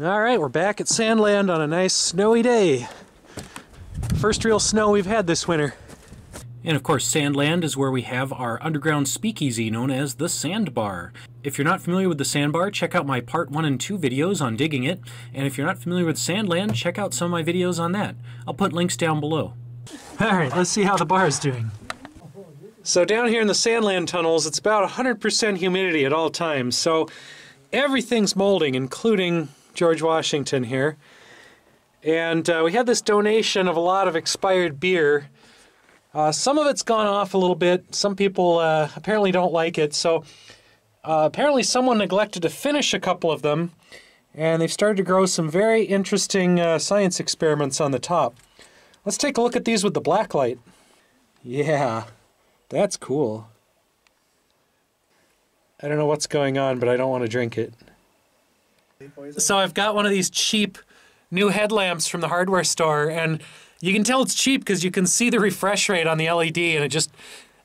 Alright, we're back at Sandland on a nice snowy day. First real snow we've had this winter. And of course, Sandland is where we have our underground speakeasy known as the Sandbar. If you're not familiar with the Sandbar, check out my part 1 and 2 videos on digging it. And if you're not familiar with Sandland, check out some of my videos on that. I'll put links down below. Alright, let's see how the bar is doing. So down here in the Sandland tunnels, it's about 100% humidity at all times. So everything's molding, including George Washington here. And we had this donation of a lot of expired beer. Some of it's gone off a little bit. Some people apparently don't like it, so apparently someone neglected to finish a couple of them, and they've started to grow some very interesting science experiments on the top. Let's take a look at these with the black light. Yeah, that's cool. I don't know what's going on, but I don't want to drink it. So I've got one of these cheap new headlamps from the hardware store, and you can tell it's cheap because you can see the refresh rate on the LED, and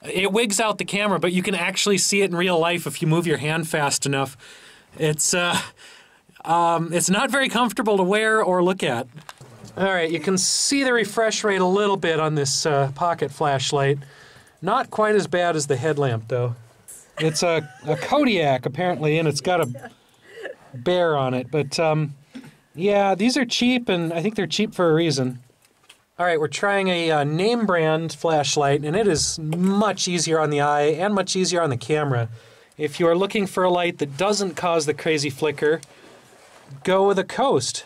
it wigs out the camera, but you can actually see it in real life if you move your hand fast enough. It's not very comfortable to wear or look at. All right, you can see the refresh rate a little bit on this pocket flashlight. Not quite as bad as the headlamp, though. It's a Kodiak, apparently, and it's got a bear on it. But, yeah, these are cheap, and I think they're cheap for a reason. All right, we're trying a name brand flashlight, and it is much easier on the eye and much easier on the camera. If you are looking for a light that doesn't cause the crazy flicker, go with a Coast.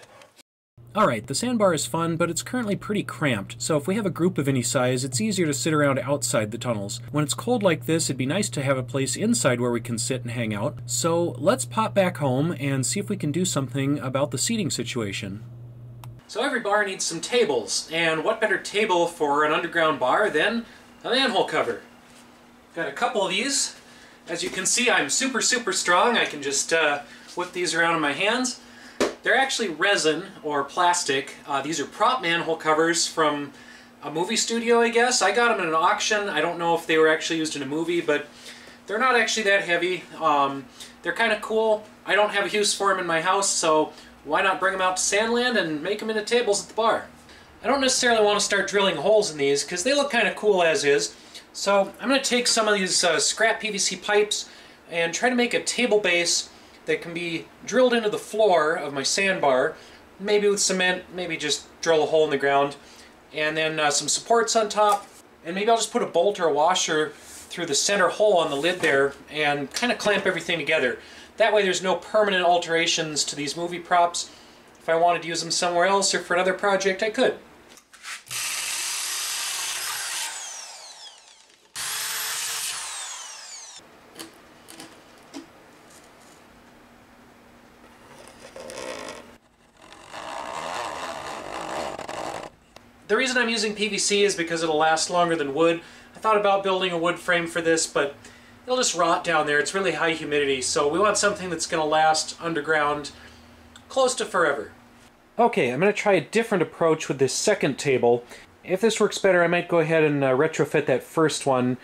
All right, the Sandbar is fun, but it's currently pretty cramped, so if we have a group of any size, it's easier to sit around outside the tunnels. When it's cold like this, it'd be nice to have a place inside where we can sit and hang out. So let's pop back home and see if we can do something about the seating situation. So every bar needs some tables, and what better table for an underground bar than a manhole cover? Got a couple of these. As you can see, I'm super, super strong. I can just whip these around in my hands. They're actually resin or plastic. These are prop manhole covers from a movie studio, I guess. I got them at an auction. I don't know if they were actually used in a movie, but they're not actually that heavy. They're kind of cool. I don't have a use for them in my house, so why not bring them out to Sandland and make them into tables at the bar? I don't necessarily want to start drilling holes in these because they look kind of cool as is. So I'm going to take some of these scrap PVC pipes and try to make a table base that can be drilled into the floor of my sandbar, maybe with cement, maybe just drill a hole in the ground, and then some supports on top, and maybe I'll just put a bolt or a washer through the center hole on the lid there and kind of clamp everything together. That way there's no permanent alterations to these movie props. If I wanted to use them somewhere else or for another project, I could. The reason I'm using PVC is because it'll last longer than wood. I thought about building a wood frame for this, but it'll just rot down there. It's really high humidity, so we want something that's going to last underground close to forever. Okay, I'm going to try a different approach with this second table. If this works better, I might go ahead and retrofit that first one.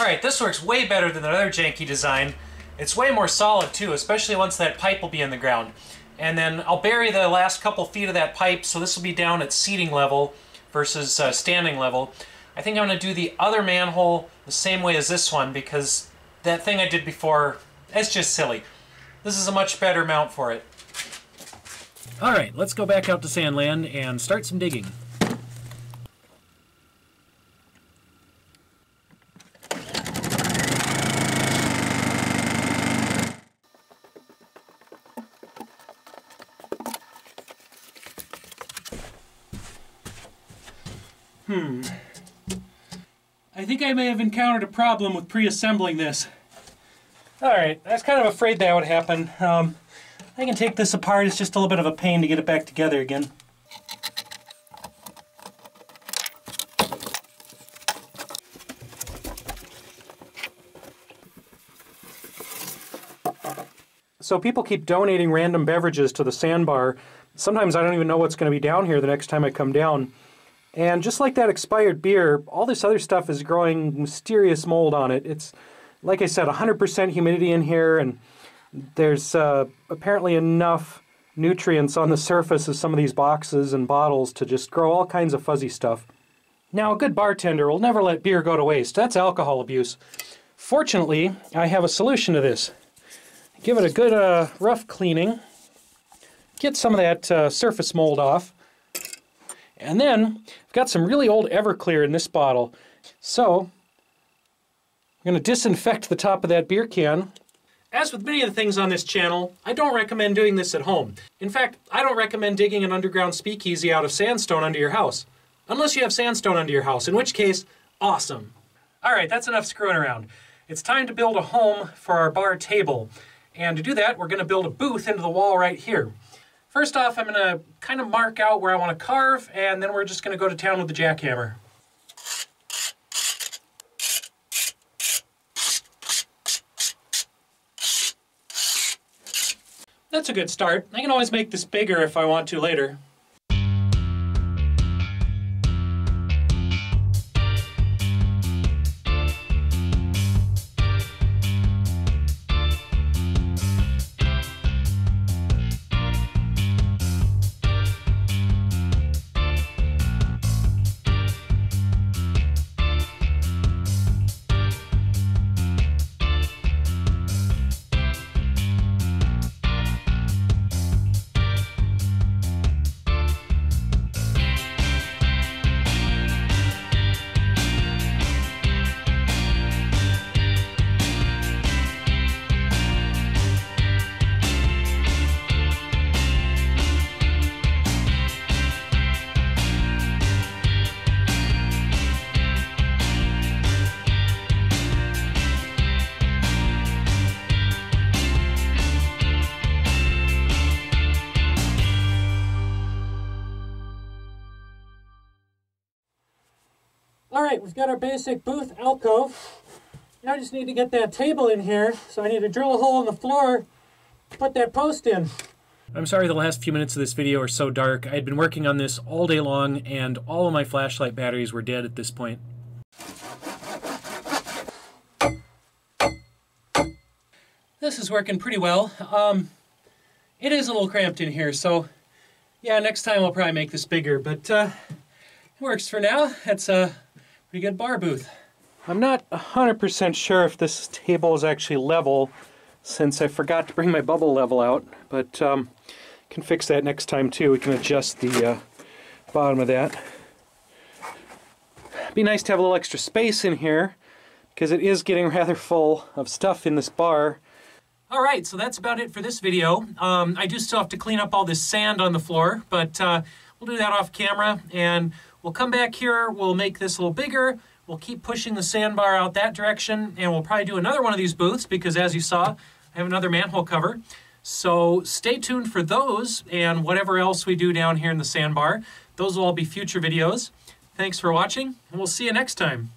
Alright, this works way better than that other janky design. It's way more solid too, especially once that pipe will be in the ground. And then I'll bury the last couple feet of that pipe, so this will be down at seating level versus standing level. I think I'm going to do the other manhole the same way as this one, because that thing I did before, it's just silly. This is a much better mount for it. Alright, let's go back out to Sandland and start some digging. I think I may have encountered a problem with pre-assembling this. Alright, I was kind of afraid that would happen. I can take this apart, it's just a little bit of a pain to get it back together again. So people keep donating random beverages to the Sandbar. Sometimes I don't even know what's going to be down here the next time I come down. And just like that expired beer, all this other stuff is growing mysterious mold on it. It's, like I said, 100% humidity in here, and there's apparently enough nutrients on the surface of some of these boxes and bottles to just grow all kinds of fuzzy stuff. Now, a good bartender will never let beer go to waste. That's alcohol abuse. Fortunately, I have a solution to this. Give it a good rough cleaning, get some of that surface mold off, and then I've got some really old Everclear in this bottle. So I'm going to disinfect the top of that beer can. As with many of the things on this channel, I don't recommend doing this at home. In fact, I don't recommend digging an underground speakeasy out of sandstone under your house. Unless you have sandstone under your house, in which case, awesome. Alright, that's enough screwing around. It's time to build a home for our bar table. And to do that, we're going to build a booth into the wall right here. First off, I'm going to kind of mark out where I want to carve, and then we're just going to go to town with the jackhammer. That's a good start. I can always make this bigger if I want to later. Alright, we've got our basic booth alcove. Now I just need to get that table in here, so I need to drill a hole in the floor, put that post in. I'm sorry the last few minutes of this video are so dark. I had been working on this all day long, and all of my flashlight batteries were dead at this point. This is working pretty well. It is a little cramped in here, so yeah, next time I'll probably make this bigger, but it works for now. That's pretty good bar booth. I'm not 100% sure if this table is actually level, since I forgot to bring my bubble level out, but can fix that next time too. We can adjust the bottom of that. It'd be nice to have a little extra space in here, because it is getting rather full of stuff in this bar. Alright, so that's about it for this video. I do still have to clean up all this sand on the floor, but we'll do that off camera, and we'll come back here, we'll make this a little bigger, we'll keep pushing the Sandbar out that direction, and we'll probably do another one of these booths because, as you saw, I have another manhole cover. So stay tuned for those and whatever else we do down here in the Sandbar. Those will all be future videos. Thanks for watching, and we'll see you next time.